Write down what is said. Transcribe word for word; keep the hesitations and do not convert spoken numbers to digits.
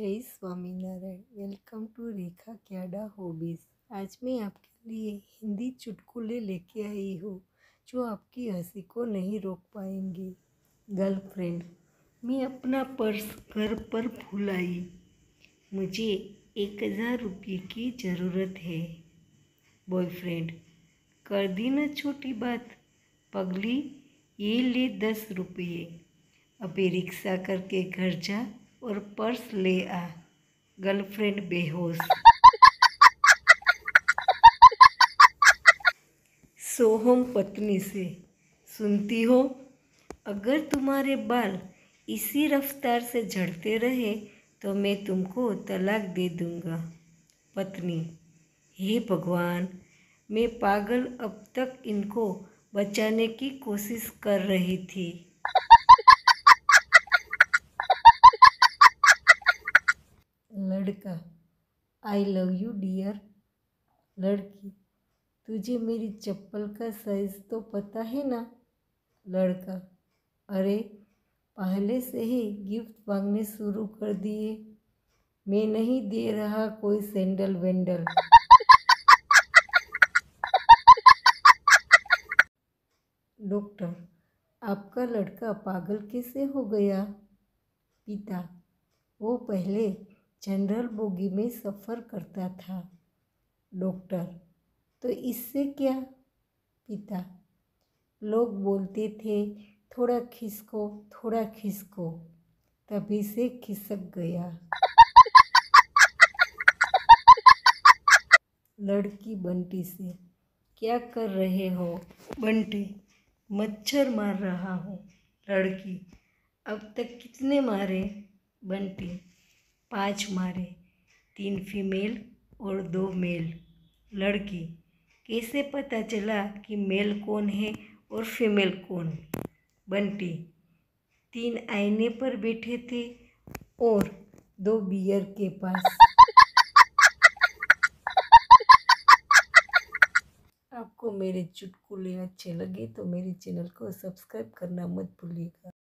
जय Swaminarayan. Welcome to Rekha Kyada hobbies. आज मैं आपके लिए हिंदी चुटकुले लेके आई हूँ जो आपकी हंसी को नहीं रोक पाएंगे। गर्लफ्रेंड, मैं अपना पर्स घर पर भूल आई। मुझे एक हज़ार रुपये की ज़रूरत है। बॉयफ्रेंड, कर दी न छोटी बात पगली, ये ले दस रुपये, अभी रिक्शा करके घर जा और पर्स ले आ। गर्लफ्रेंड बेहोश। सोहम पत्नी से, सुनती हो, अगर तुम्हारे बाल इसी रफ्तार से झड़ते रहे तो मैं तुमको तलाक दे दूंगा। पत्नी, हे भगवान, मैं पागल अब तक इनको बचाने की कोशिश कर रही थी। लड़का, आई लव यू डियर। लड़की, तुझे मेरी चप्पल का साइज़ तो पता है ना। लड़का, अरे पहले से ही गिफ्ट मांगने शुरू कर दिए, मैं नहीं दे रहा कोई सैंडल वेंडल। डॉक्टर, आपका लड़का पागल कैसे हो गया। पिता, वो पहले जनरल बोगी में सफ़र करता था। डॉक्टर, तो इससे क्या। पिता, लोग बोलते थे थोड़ा खिसको थोड़ा खिसको, तभी से खिसक गया। लड़की बंटी से, क्या कर रहे हो। बंटी, मच्छर मार रहा हूँ। लड़की, अब तक कितने मारे। बंटी, पाँच मारे, तीन फीमेल और दो मेल। लड़की, कैसे पता चला कि मेल कौन है और फीमेल कौन। बंटी, तीन आईने पर बैठे थे और दो बियर के पास। आपको मेरे चुटकुले अच्छे लगे तो मेरे चैनल को सब्सक्राइब करना मत भूलिएगा।